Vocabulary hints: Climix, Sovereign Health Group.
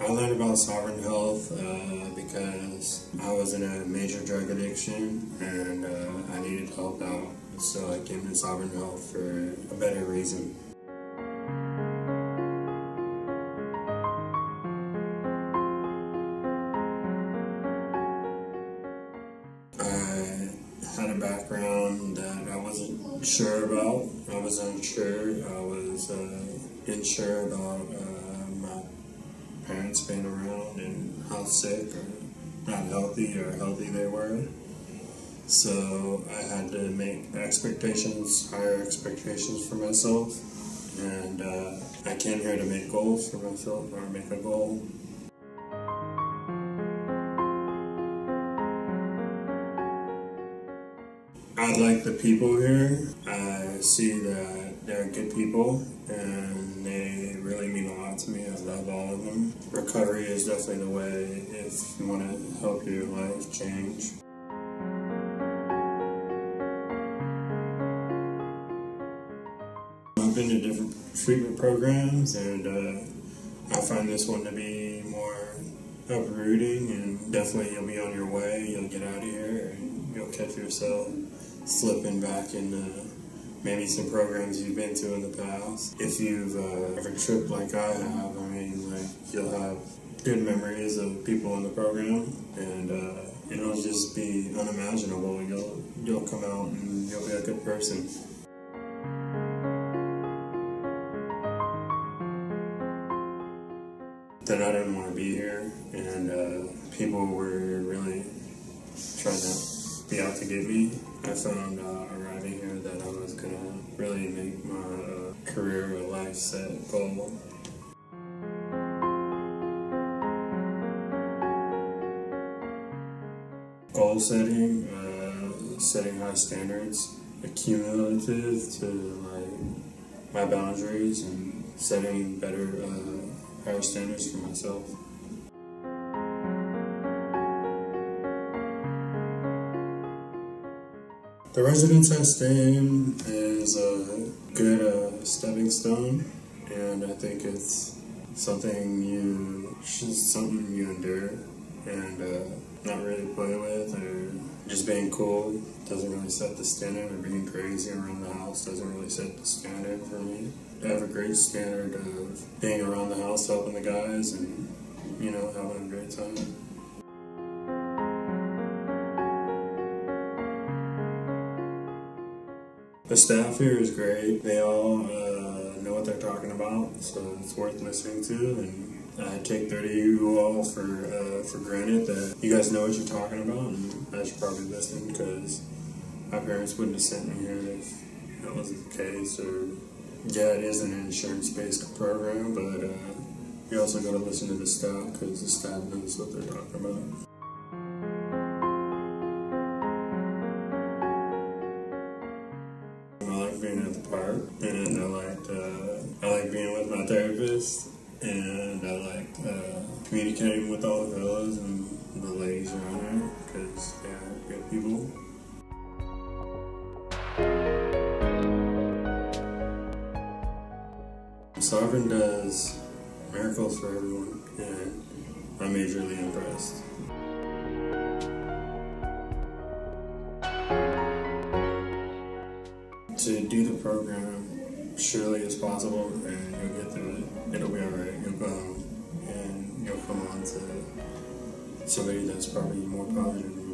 I learned about Sovereign Health because I was in a major drug addiction and I needed help out. So I came to Sovereign Health for a better reason. I had a background that I wasn't sure about. I was unsure. I was unsure about my parents being around and how sick or not healthy or healthy they were. So I had to make expectations, higher expectations for myself. And I came here to make goals for myself, or make a goal. I like the people here. I see that they're good people and they really mean a lot to me. I love all of them. Recovery is definitely the way if you want to help your life change. I've been to different treatment programs and I find this one to be more uprooting, and definitely you'll be on your way, you'll get out of here and you'll catch yourself slipping back into maybe some programs you've been to in the past. If you've ever tripped like I have, I mean, like, you'll have good memories of people in the program, and it'll just be unimaginable. You'll come out and you'll be a good person. That I didn't want to be here, and people were really trying to be out to get me. I found arriving here that I was gonna really make my career or life set goal. Goal setting, setting high standards, accumulative to like my boundaries, and setting better, higher standards for myself. The residence I stay in is a good stepping stone, and I think it's something you endure and not really play with, or just being cool doesn't really set the standard, or being crazy around the house doesn't really set the standard for me. I have a great standard of being around the house, helping the guys, and you know, having a great time. The staff here is great. They all know what they're talking about, so it's worth listening to. And I take 30 of you all for granted that you guys know what you're talking about, and I should probably listen, because my parents wouldn't have sent me here if that wasn't the case. Or yeah, it is an insurance-based program, but you also got to listen to the staff, because the staff knows what they're talking about. Being at the park, and I like being with my therapist, and I like communicating with all the fellas and the ladies around here, because they are good people. Sovereign does miracles for everyone, and I'm majorly impressed. To do the program surely as possible, and you'll get through it. It'll be alright. You'll go home and you'll come on to somebody that's probably more positive.